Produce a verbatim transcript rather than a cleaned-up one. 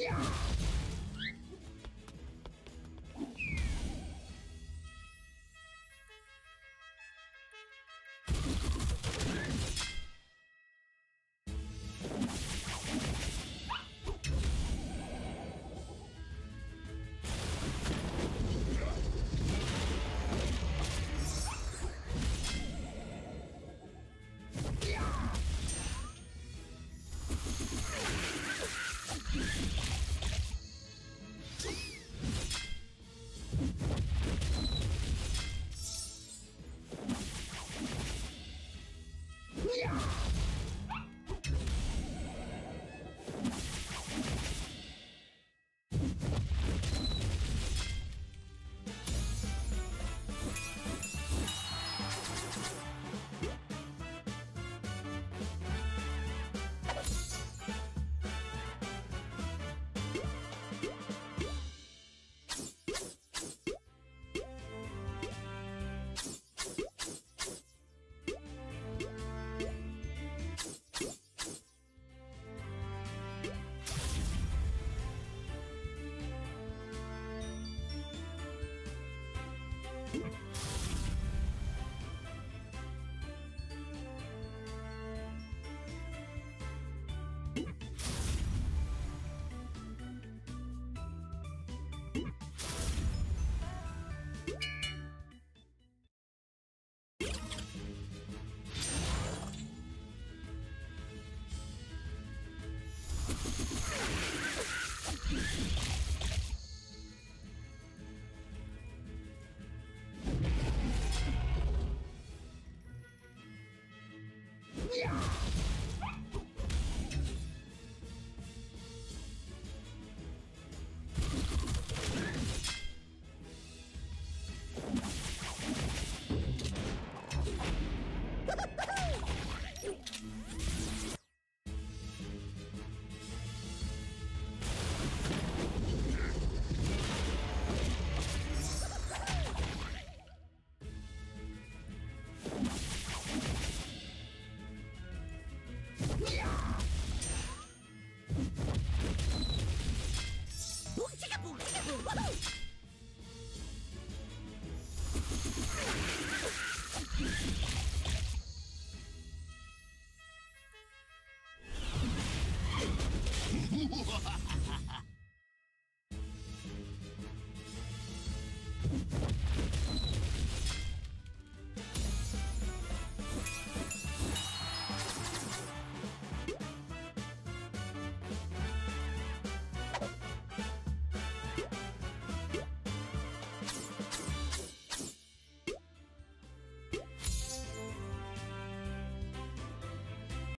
Yeah!